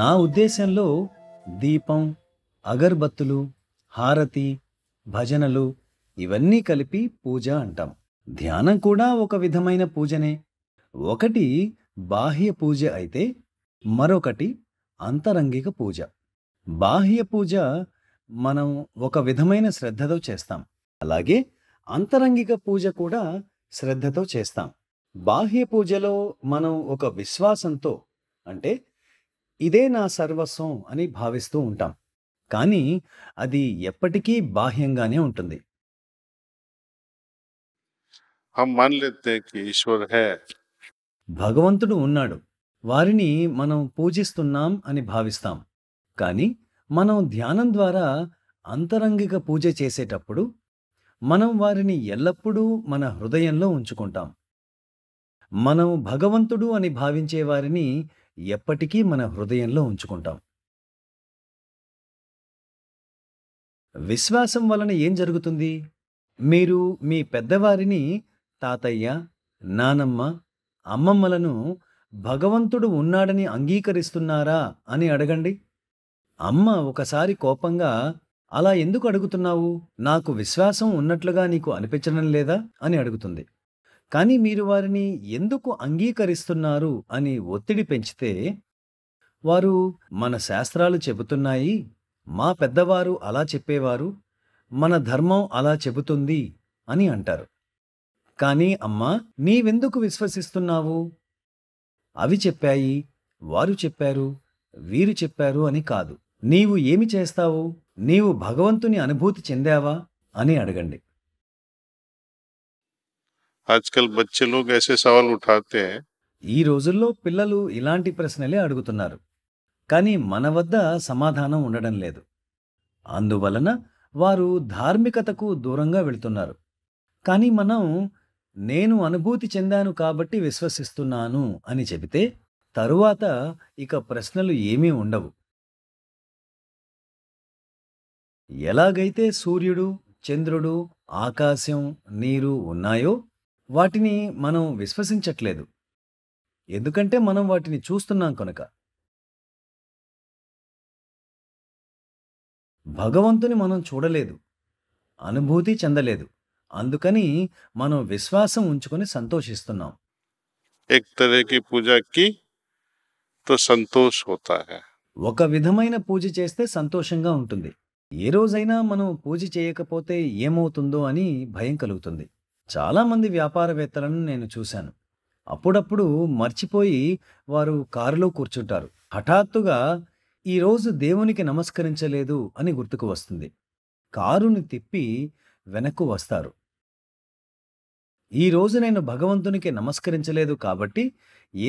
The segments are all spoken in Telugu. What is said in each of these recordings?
నా ఉద్దేశంలో దీపం, అగర్బత్తులు, హారతి, భజనలు ఇవన్నీ కలిపి పూజ అంటాం. ధ్యానం కూడా ఒక విధమైన పూజనే. ఒకటి బాహ్య పూజ అయితే మరొకటి అంతరంగిక పూజ. బాహ్య పూజ మనం ఒక విధమైన శ్రద్ధతో చేస్తాం, అలాగే అంతరంగిక పూజ కూడా శ్రద్ధతో చేస్తాం. బాహ్య పూజలో మనం ఒక విశ్వాసంతో, అంటే ఇదే నా సర్వస్వం అని భావిస్తూ ఉంటాం, కానీ అది ఎప్పటికీ బాహ్యంగానే ఉంటుంది. ఈశ్వర్ హే, భగవంతుడు ఉన్నాడు, వారిని మనం పూజిస్తున్నాం అని భావిస్తాం. కానీ మనం ధ్యానం ద్వారా అంతరంగిక పూజ చేసేటప్పుడు మనం వారిని ఎల్లప్పుడూ మన హృదయంలో ఉంచుకుంటాం. మనం భగవంతుడు అని భావించే వారిని ఎప్పటికీ మన హృదయంలో ఉంచుకుంటాం. విశ్వాసం వలన ఏం జరుగుతుంది? మీరు మీ పెద్దవారిని, తాతయ్య, నానమ్మ, అమ్మమ్మలను భగవంతుడు ఉన్నాడని అంగీకరిస్తున్నారా అని అడగండి. అమ్మ ఒకసారి కోపంగా, అలా ఎందుకు అడుగుతున్నావు, నాకు విశ్వాసం ఉన్నట్లుగా నీకు అనిపించడం లేదా అని అడుగుతుంది. కానీ మీరు వారిని ఎందుకు అంగీకరిస్తున్నారు అని ఒత్తిడి పెంచితే వారు, మన శాస్త్రాలు చెబుతున్నాయి, మా పెద్దవారు అలా చెప్పేవారు, మన ధర్మం అలా చెబుతుంది అని అంటారు. కానీ అమ్మా, నీవెందుకు విశ్వసిస్తున్నావు? అవి చెప్పాయి, వారు చెప్పారు, వీరు చెప్పారు అని కాదు, నీవు ఏమి చేస్తావు, నీవు భగవంతుని అనుభూతి చెందావా అని అడగండి. ఆజ్కల్ బచ్చే లోగ్ ఐసే సవాల్ ఉఠాతే హై. ఈ రోజుల్లో పిల్లలు ఇలాంటి ప్రశ్నలే అడుగుతున్నారు, కానీ మన వద్ద సమాధానం ఉండడం లేదు. అందువలన వారు ధార్మికతకు దూరంగా వెళుతున్నారు. కానీ మనం నేను అనుభూతి చెందాను కాబట్టి విశ్వసిస్తున్నాను అని చెబితే తరువాత ఇక ప్రశ్నలు ఏమీ ఉండవు. ఎలాగైతే సూర్యుడు, చంద్రుడు, ఆకాశం, నీరు ఉన్నాయో వాటిని మనం విశ్వసించట్లేదు, ఎందుకంటే మనం వాటిని చూస్తున్నాం కనుక. భగవంతుని మనం చూడలేదు, అనుభూతి చెందలేదు, అందుకని మనం విశ్వాసం ఉంచుకొని సంతోషిస్తున్నాం. ఒక విధమైన పూజ చేస్తే సంతోషంగా ఉంటుంది. ఏ రోజైనా మనం పూజ చేయకపోతే ఏమవుతుందో అని భయం కలుగుతుంది. చాలామంది వ్యాపారవేత్తలను నేను చూశాను, అప్పుడప్పుడు మర్చిపోయి వారు కారులో కూర్చుంటారు. హఠాత్తుగా ఈరోజు దేవునికి నమస్కరించలేదు అని గుర్తుకు వస్తుంది, కారుని తిప్పి వెనక్కు వస్తారు. ఈరోజు నేను భగవంతునికి నమస్కరించలేదు కాబట్టి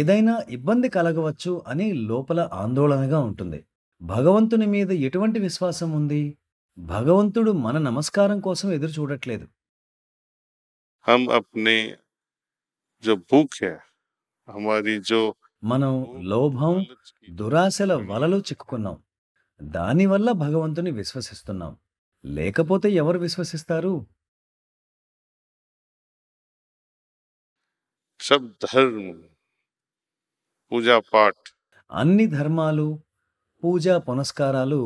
ఏదైనా ఇబ్బంది కలగవచ్చు అని లోపల ఆందోళనగా ఉంటుంది. భగవంతుని మీద ఎటువంటి విశ్వాసం ఉంది? భగవంతుడు మన నమస్కారం కోసం ఎదురు చూడట్లేదు. మనం లోభం, దురాశల వలలో చిక్కుకున్నాం, దానివల్ల భగవంతుని విశ్వసిస్తున్నాం. లేకపోతే ఎవరు విశ్వసిస్తారు? అన్ని ధర్మాలు, పూజా పునస్కారాలు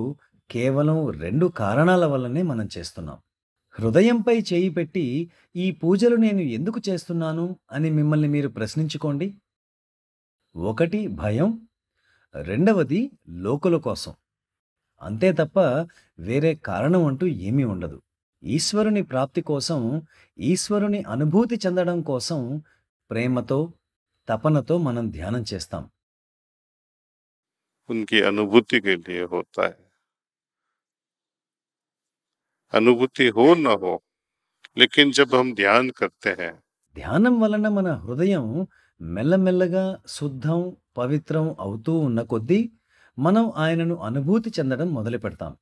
కేవలం 2 కారణాల వల్లనే మనం చేస్తున్నాం. హృదయంపై చేయి పెట్టి ఈ పూజలు నేను ఎందుకు చేస్తున్నాను అని మిమ్మల్ని మీరు ప్రశ్నించుకోండి. ఒకటి భయం, 2వది లోకుల కోసం, అంతే తప్ప వేరే కారణం అంటూ ఏమీ ఉండదు. ఈశ్వరుని ప్రాప్తి కోసం, ఈశ్వరుని అనుభూతి చెందడం కోసం ప్రేమతో, తపనతో మనం ధ్యానం చేస్తాం. ఉన్కి అనుభూతి కే లియే హోతా హై. అనుభూతి హో నా హో, లేకిన్ జబ్ హమ్ ధ్యాన్ కర్తే హై. ధ్యానం వలన మన హృదయం మెల్లమెల్లగా శుద్ధం, పవిత్రం అవుతూ ఉన్న కొద్దీ మనం ఆయనను అనుభూతి చెందడం మొదలు పెడతాం.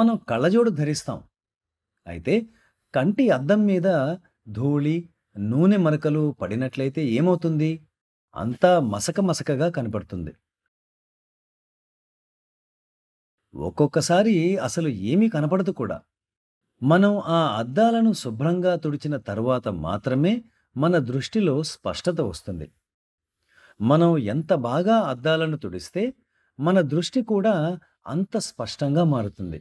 మనం కళ్ళజోడు ధరిస్తాం, అయితే కంటి అద్దం మీద ధూళి, నూనె మరకలు పడినట్లయితే ఏమవుతుంది? అంతా మసక మసకగా కనపడుతుంది. ఒక్కొక్కసారి అసలు ఏమీ కనపడదు కూడా. మనం ఆ అద్దాలను శుభ్రంగా తుడిచిన తరువాత మాత్రమే మన దృష్టిలో స్పష్టత వస్తుంది. మనం ఎంత బాగా అద్దాలను తుడిస్తే మన దృష్టి కూడా అంత స్పష్టంగా మారుతుంది.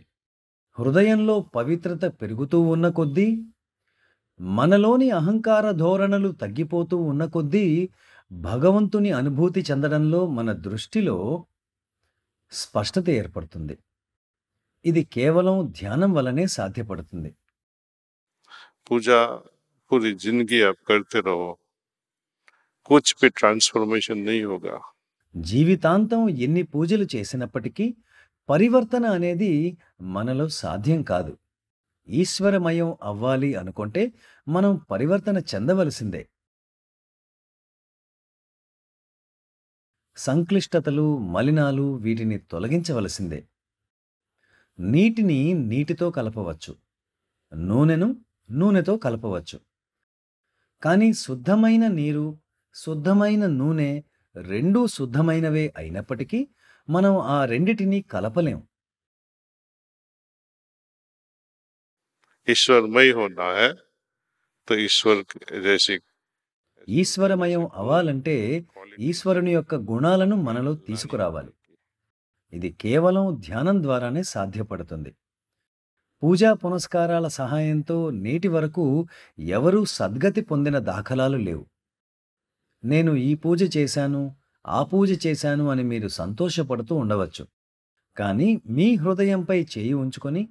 హృదయంలో పవిత్రత పెరుగుతూ ఉన్న కొద్దీ, మనలోని అహంకార ధోరణులు తగ్గిపోతూ ఉన్న కొద్దీ భగవంతుని అనుభూతి చెందడంలో మన దృష్టిలో స్పష్టత ఏర్పడుతుంది. ఇది కేవలం ధ్యానం వలనే సాధ్యపడుతుంది. पूजा पूरी जिंदगी आप करते रहो, कुछ भी ट्रांसफॉर्मेशन नहीं होगा. జీవితాంతం ఎన్ని పూజలు చేసినప్పటికీ పరివర్తన అనేది మనలో సాధ్యం కాదు. ఈశ్వరమయం అవ్వాలి అనుకుంటే మనం పరివర్తన చెందవలసిందే. సంక్లిష్టతలు, మలినాలు వీటిని తొలగించవలసిందే. నీటిని నీటితో కలపవచ్చు, నూనెను నూనెతో కలపవచ్చు, కానీ శుద్ధమైన నీరు, శుద్ధమైన నూనె రెండూ శుద్ధమైనవే అయినప్పటికీ మనం ఆ రెండిటిని కలపలేం. ఈశ్వరమయం అవ్వాలంటే ఈశ్వరుని యొక్క గుణాలను మనలో తీసుకురావాలి. ఇది కేవలం ధ్యానం ద్వారానే సాధ్యపడుతుంది. పూజా పునస్కారాల సహాయంతో నేటి వరకు ఎవరూ సద్గతి పొందిన దాఖలాలు లేవు. నేను ఈ పూజ చేశాను, ఆ పూజ చేశాను అని మీరు సంతోషపడుతూ ఉండవచ్చు, కానీ మీ హృదయంపై చేయి ఉంచుకొని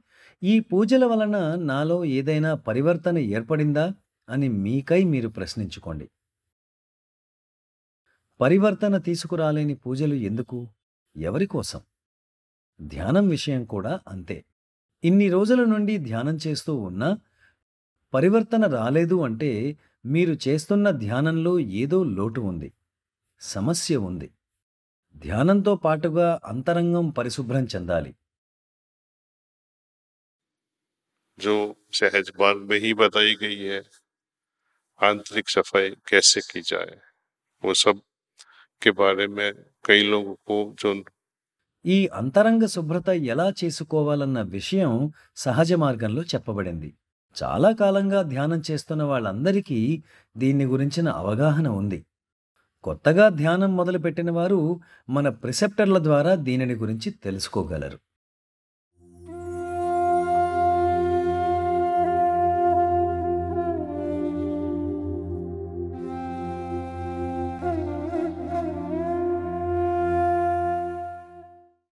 ఈ పూజల వలన నాలో ఏదైనా పరివర్తన ఏర్పడిందా అని మీకై మీరు ప్రశ్నించుకోండి. పరివర్తన తీసుకురాలేని పూజలు ఎందుకు, ఎవరికోసం? ధ్యానం విషయం కూడా అంతే. ఇన్ని రోజుల నుండి ధ్యానం చేస్తూ ఉన్నా పరివర్తన రాలేదు అంటే మీరు చేస్తున్న ధ్యానంలో ఏదో లోటు ఉంది, సమస్య ఉంది. ధ్యానంతో పాటుగా అంతరంగం పరిశుభ్రం చెందాలి. जो सहज मार्ग में ही बताई गई है आंतरिक सफाई कैसे की जाए, वो सब के बारे में कई लोगों को जो ఈ అంతరంగ శుభ్రత ఎలా చేసుకోవాలన్న విషయం సహజ మార్గంలో చెప్పబడింది. చాలా కాలంగా ధ్యానం చేస్తున్న వాళ్ళందరికీ దీన్ని గురించిన అవగాహన ఉంది. కొత్తగా ధ్యానం మొదలుపెట్టిన వారు మన ప్రిసెప్టర్ల ద్వారా దీనిని గురించి తెలుసుకోగలరు.